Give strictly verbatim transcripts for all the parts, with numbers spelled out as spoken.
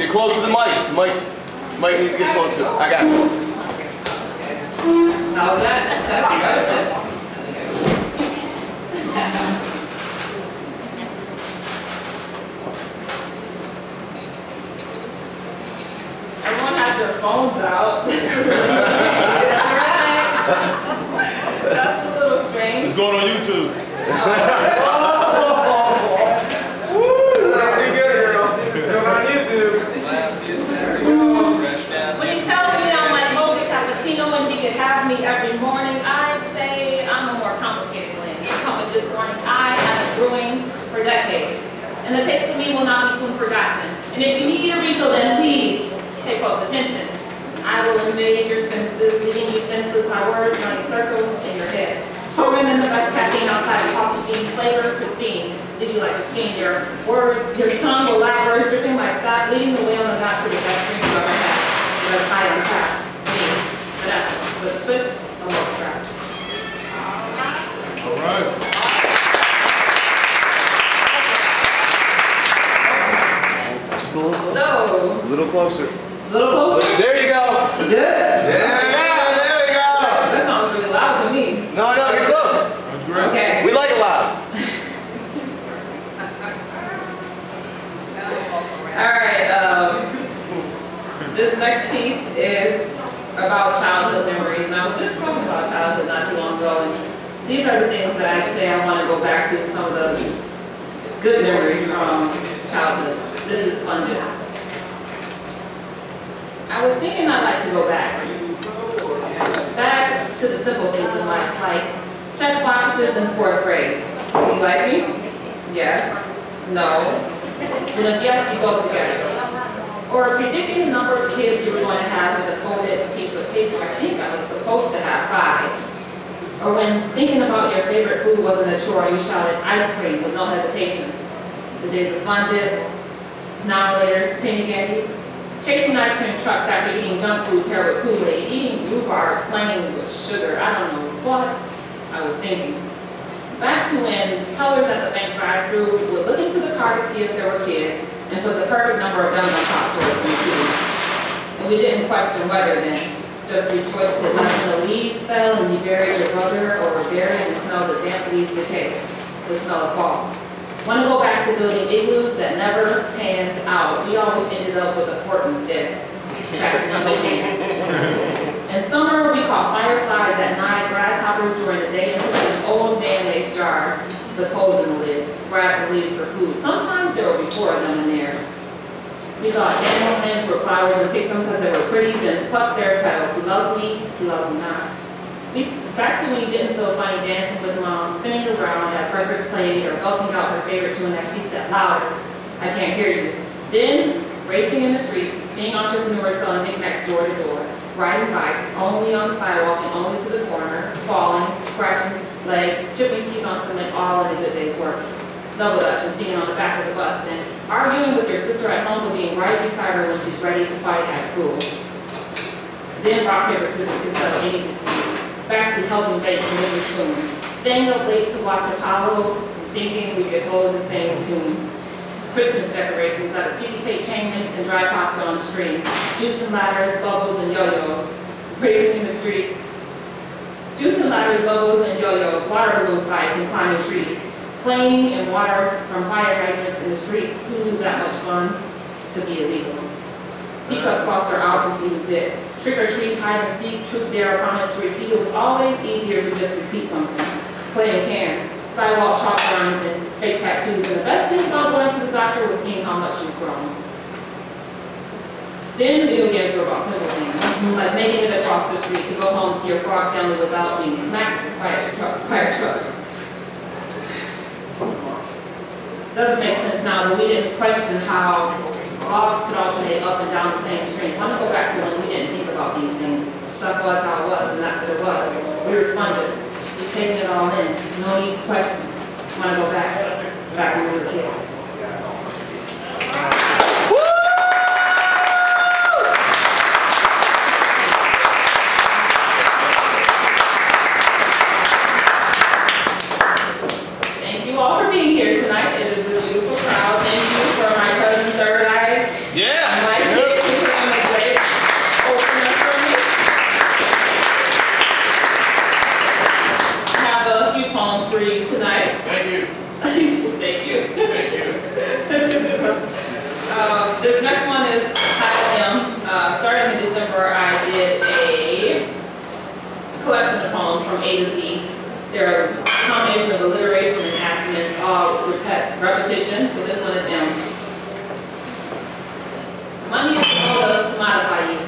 Get close to the mic. The mic's, mic needs to get close to it. I got you. How's that? Everyone has their phones out. That's right. That's a little strange. It's going on YouTube. Oh. Woo! Pretty good, girl. It's going on YouTube. Last year's marriage. When he tells me I'm like Mocha Cappuccino and he could have me every morning, I'd say I'm a more complicated one. Come with this morning. I have been brewing for decades, and the taste of me will not be soon forgotten. And if you need a refill, then please pay close attention. I will invade your senses, leaving you senseless, my words running circles in your head. Programming in the best caffeine outside of coffee bean flavor, pristine, leave you like a fiend. Your word, your tongue will libraries dripping like sap, leading the way on the knot to the best drink you've ever had. But I am trapped, me, Vanessa, with a twist, a little trap. All right. All right. A little closer. No. A little closer. A little closer? There you go. Good. Yeah. Yeah, there we go. That sounds really loud to me. No, no, get close. That's great. Okay. We like it loud. All right. Um, this next piece is about childhood memories. And I was just talking about childhood not too long ago. And these are the things that I say I want to go back to, some of the good memories from childhood. This is fun. I was thinking I'd like to go back. Back to the simple things in life, like check boxes in fourth grade. Do you like me? Yes. No. And if yes, you go together. Or predicting the number of kids you were going to have with a folded piece of paper. I think I was supposed to have five. Or when thinking about your favorite food wasn't a chore, you shouted ice cream with no hesitation. The days of fun dip, annihilators, penny candy, chasing ice cream trucks after eating junk food paired with Kool-Aid, eating rhubarb, playing with sugar, I don't know what I was thinking. Back to when tellers at the bank drive-thru would look into the car to see if there were kids and put the perfect number of Dunkin' Donuts stores in the queue. And we didn't question whether then, just rejoiced that nothing the leaves fell and you buried your brother or were buried and smelled the damp leaves decay, the smell of fall. Want to go back to building igloos that never panned out. We always ended up with a fort instead. Back to simple things. In summer, we caught fireflies at night, grasshoppers during the day, and put in old mayonnaise jars with holes in the lid, grass and leaves for food. Sometimes there would be four of them in there. We thought animal plants were flowers and picked them because they were pretty, then plucked their petals. Who loves me? Who loves me not? We, back to when you didn't feel funny dancing with mom, spinning around as records played, or belting out her favorite tune that she said louder, I can't hear you. Then, racing in the streets, being entrepreneurs selling knickknacks door to door, riding bikes only on the sidewalk and only to the corner, falling, scratching legs, chipping teeth on cement, all in a good day's work. Double dutch and singing on the back of the bus, and arguing with your sister at home but being right beside her when she's ready to fight at school. Then rock, paper, scissors can settle any dispute. Back to helping make familiar tunes. Staying up late to watch Apollo, thinking we could hold the same tunes. Christmas decorations out of sticky tape chain links and dry pasta on the stream. Juice and ladders, bubbles, and yo-yos. Racing in the streets. Juice and ladders, bubbles, and yo-yos. Water balloon fights and climbing trees. Playing in water from fire hydrants in the streets. Who knew that much fun could be illegal? Teacup saucer out to see who's it. Trick or treat, hide and seek, truth, dare, promise to repeat. It was always easier to just repeat something. Playing cans, sidewalk chalk lines, and fake tattoos. And the best thing about going to the doctor was seeing how much you've grown. Then video games were about simple things, like making it across the street to go home to your frog family without being smacked by a truck. By a truck. Doesn't make sense now, but we didn't question how logs could alternate up and down the same stream. I want to go back to when we didn't think about these things. Stuff was how it was, and that's what it was. We were sponges, just taking it all in. No need to question. I want to go back, back when we were kids. Yeah. this next one is titled M. Uh, starting in December, I did a collection of poems from A to Z. They're a combination of alliteration and assonance, all repet repetition. So this one is M. Money is the mode of to modify you.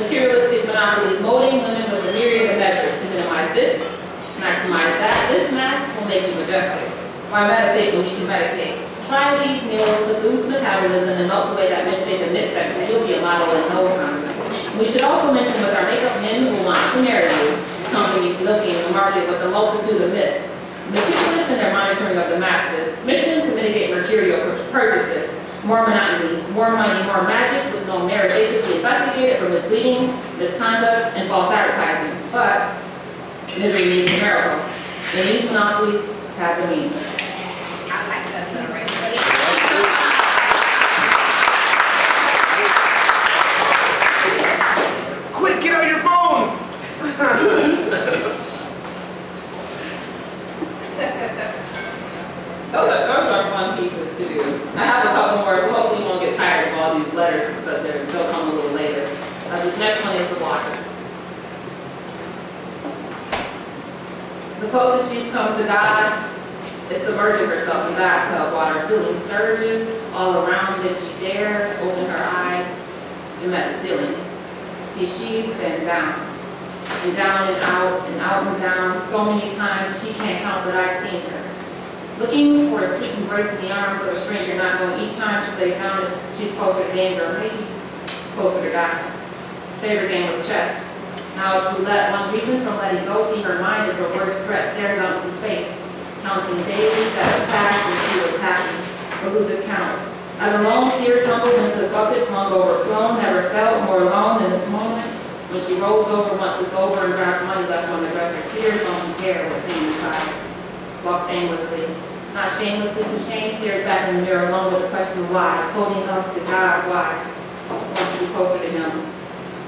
Materialistic monopolies molding women with a myriad of measures to minimize this, maximize that. This mask will make you majestic. Why meditate when you can medicate? Try these meals to boost metabolism and melt away that misshapen midsection. You'll be a model in no time. We should also mention with our makeup men who want to marry you. Companies looking to market with a multitude of myths. Meticulous in their monitoring of the masses. Mission to mitigate mercurial purchases. More monotony, more money, more magic with no merit. They should be investigated for misleading, misconduct, and false advertising. But misery needs a miracle. And these monopolies have the means. I like that alliteration. Quick, get out your phones! Those are, those are fun pieces to do. I have a couple more, so hopefully you won't get tired of all these letters, but they'll come a little later. Uh, this next one is the blocker. The closest she's come to God is submerging herself in bathtub water, feeling surges all around that she dare open her eyes and met the ceiling. See, she's been down, and down and out, and out and down, so many times she can't count that I've seen her. Looking for a sweet embrace in the arms of a stranger, not knowing each time she lays down that she's closer to danger, maybe closer to God. Favorite game was chess. Now she let one reason from letting go see her mind is her worst threat, stares out into space. Counting days that have passed when she was happy, but loses count. As a lone tear tumbles into buckets long overflown, never felt more alone than this moment when she rolls over once it's over and grabs money left on the dresser. Tears don't care what's inside. Walks aimlessly, not shamelessly, because shame stares back in the mirror alone with the question of why, floating up to God, why? Wants to be closer to Him.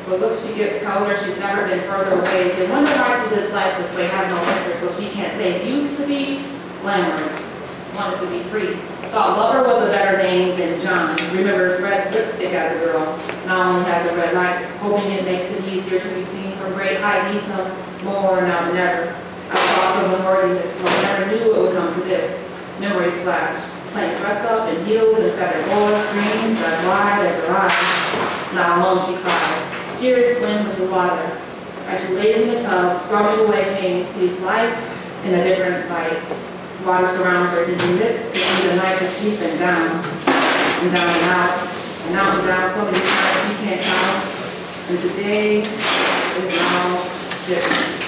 But look, she gets tells her she's never been further away. They wonder why she lives life this way, has no answer, so she can't say. Used to be glamorous, wanted to be free. Thought lover was a better name than John. Remembers red lipstick as a girl. Now only has a red light, hoping it makes it easier to be seen from great height. Needs no more now than ever. I was also ignoring this flow. Never knew it would come to this. Memory flash. Playing dress up in heels and feather boa screams as wide as her eyes. Now alone she cries. Tears blend with the water. As she lays in the tub, scrubbing away pain, sees life in a different light. Water surrounds her, thinking this is the night that she's been down, and down and out, and out and down so many times she can't count. And today is now different.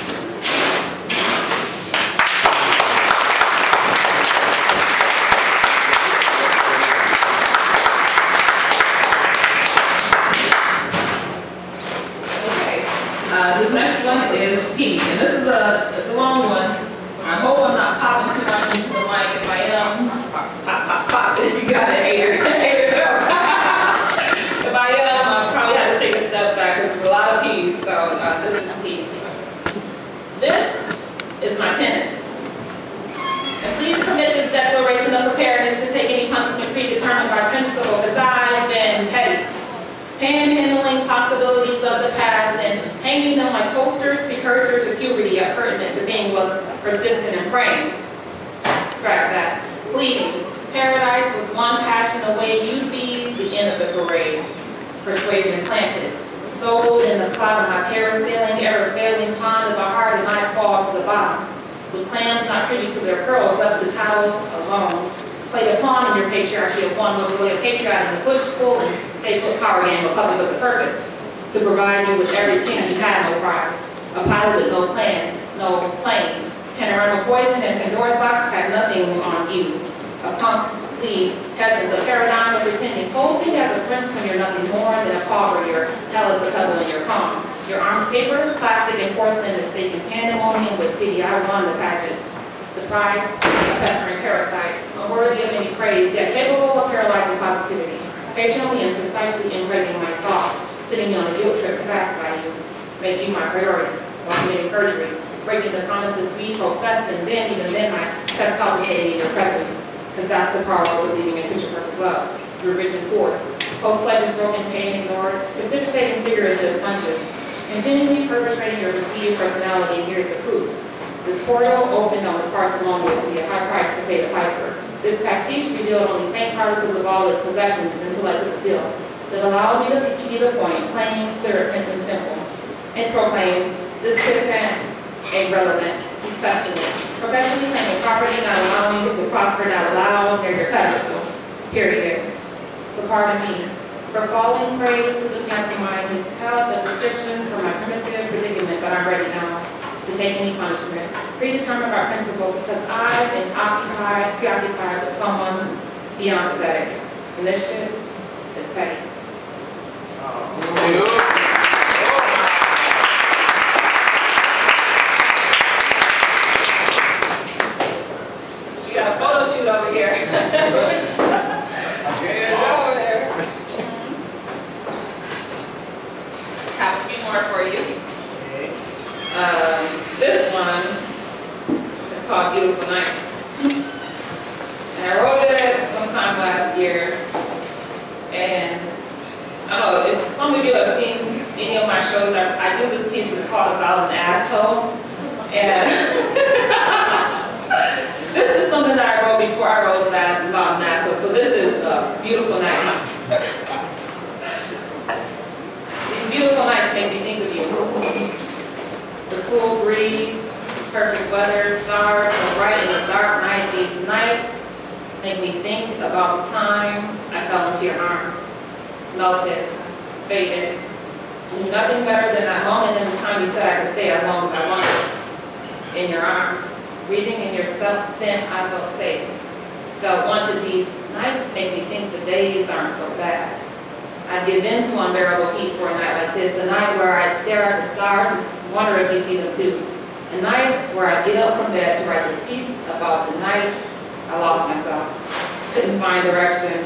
That's the part where we're leaving a picture perfect love. You're rich and poor. post clutches, broken pain, ignored, precipitating figurative punches, continually perpetrating your received personality, and here's the proof. This portal opened on the Parcelon was to be a high price to pay the piper. This pastiche revealed only faint particles of all its possessions until I took the pill. That allowed me to see the point, plain, clear, and simple, and proclaim this dissent irrelevant, especially. Professionally claiming property, not allowing it to prosper, not allowed near your pedestal. Period. So pardon me for falling prey to the pantomime, has held the prescriptions for my primitive predicament, but I'm ready now to take any punishment. Predetermined by principle, because I've been occupied, preoccupied with someone beyond pathetic. And this shit is petty. Oh. You got a photo shoot over here. Oh. Over there. Mm-hmm. Have a few more for you. Um, this one is called Beautiful Night. And I wrote it sometime last year. And I don't know, if some of you have seen any of my shows, I, I do this piece, it's called About an Asshole. And this is something that I wrote before I wrote that About an Asshole. So this is uh, Beautiful Night. These beautiful nights make me think of you. The cool breeze, perfect weather, stars so bright in the dark night. These nights make me think about the time I fell into your arms, melted, faded. Nothing better than that moment in the time you said I could stay as long as I wanted. In your arms, breathing in your scent, I felt safe. Felt wanted. These nights make me think the days aren't so bad. I'd give in to unbearable heat for a night like this, a night where I'd stare at the stars. Wonder if you see them too. A night where I get up from bed to write this piece about the night I lost myself. Couldn't find direction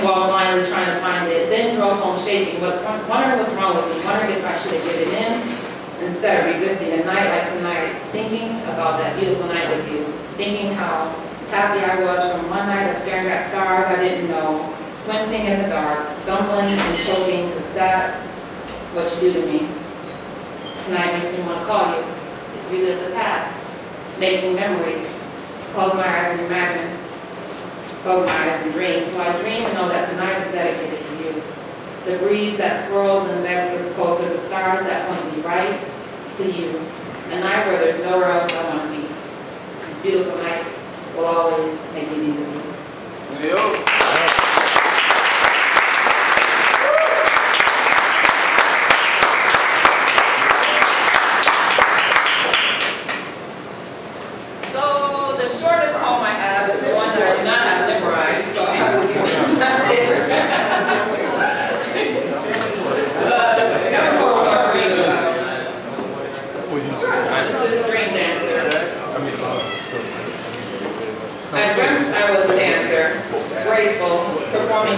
while blindly trying to find it. Then drove home shaking, what's wrong, wondering what's wrong with me, wondering if I should have given in instead of resisting. A night like tonight, thinking about that beautiful night with you. Thinking how happy I was from one night of staring at stars I didn't know. Squinting in the dark, stumbling and choking, because that's what you do to me. Tonight makes me want to call you, relive the past, make new memories, close my eyes and imagine, close my eyes and dream. So I dream and know that tonight is dedicated to you. The breeze that swirls and backs us closer, the stars that point me right to you, a night where there's nowhere else I want to be. This beautiful night will always make me think of you. Yo.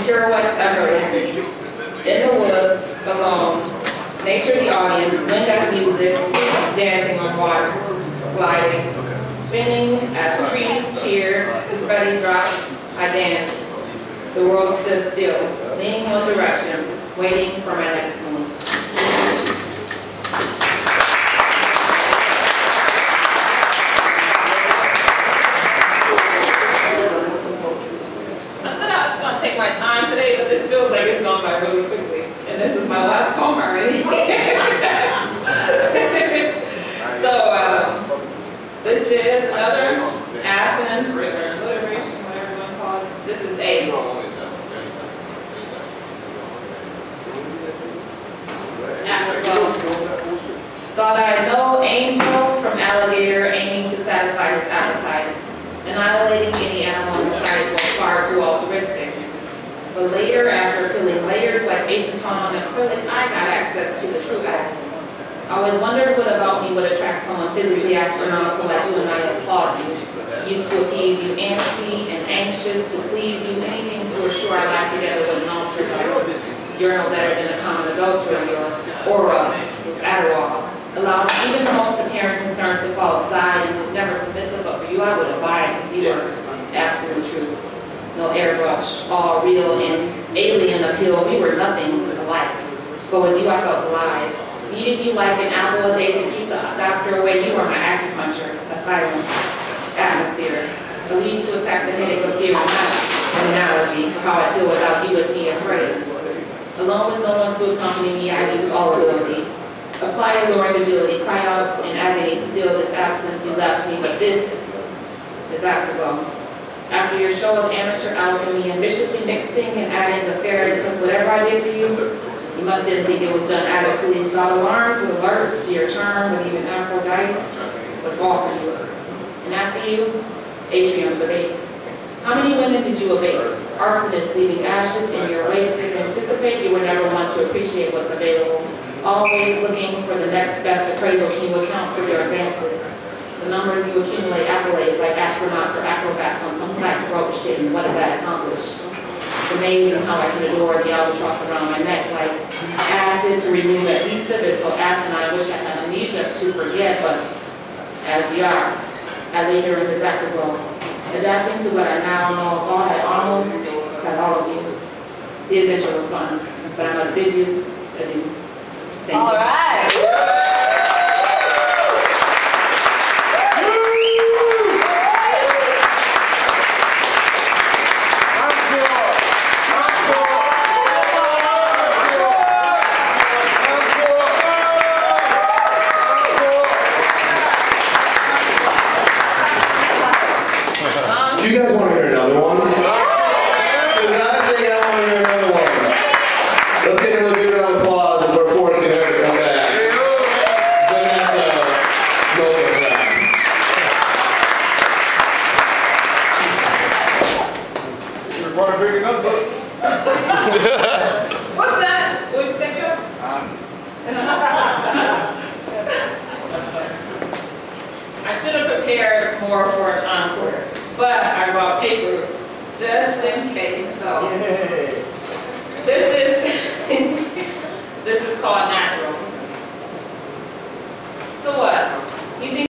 Pirouettes effortlessly. In the woods, alone. Nature the audience, wind as music, dancing on water, gliding, spinning as trees cheer, spreading drops, I dance. The world stood still, leaning one direction, waiting for my next move. Thought I no angel from alligator aiming to satisfy his appetite, annihilating any animal in sight was far too altruistic. But later, after peeling layers like acetone and acrylic, I got access to the true act. I always wondered what about me would attract someone physically astronomical like you, and I applaud you. Used to appease you, antsy and anxious to please you, anything to assure I life together with an altar like urinal better than a common adulterer. Your aura is Adderall. Allowed even the most apparent concerns to fall aside and was never submissive, but for you I would abide because you were absolute truth. No air rush, all real and alien appeal. We were nothing alike. But with you, I felt alive. Needed you like an apple a day to keep the doctor away. You were my acupuncture, asylum, atmosphere. The lead to attack the headache of fear and an analogy. How I feel without you is being afraid. Alone with no one to accompany me, I lose all ability. Apply alluring agility, cry out in agony to feel this absence you left me, but this is afterglow. After your show of amateur alchemy, ambitiously mixing and adding the fairies, because whatever I did for you, you must didn't think it was done adequately. Without alarms, would alert to your charm, and even Aphrodite would fall for you. And after you, atriums abate. How many women did you abase? Arsonists leaving ashes in your wake to anticipate you would never want to appreciate what's available. Always looking for the next best appraisal when you account for your advances. The numbers you accumulate accolades like astronauts or acrobats on some type of rope shit, and what did that accomplish? It's amazing how I can adore the albatross around my neck like acid to remove adhesive. It's so asinine, I wish I had amnesia to forget, but as we are, I lay here in this afterglow, adapting to what I now know thought I almost had all of you. The adventure was fun, but I must bid you adieu. Thank all you. Right. Woo! Do you guys want to hear another one? Because I think I want to hear another one. Let's get another big round of applause. What's that? What did you say, Joe? I should have prepared more for an encore, but I brought paper just in case. So yay. This is this is called natural. So what? You think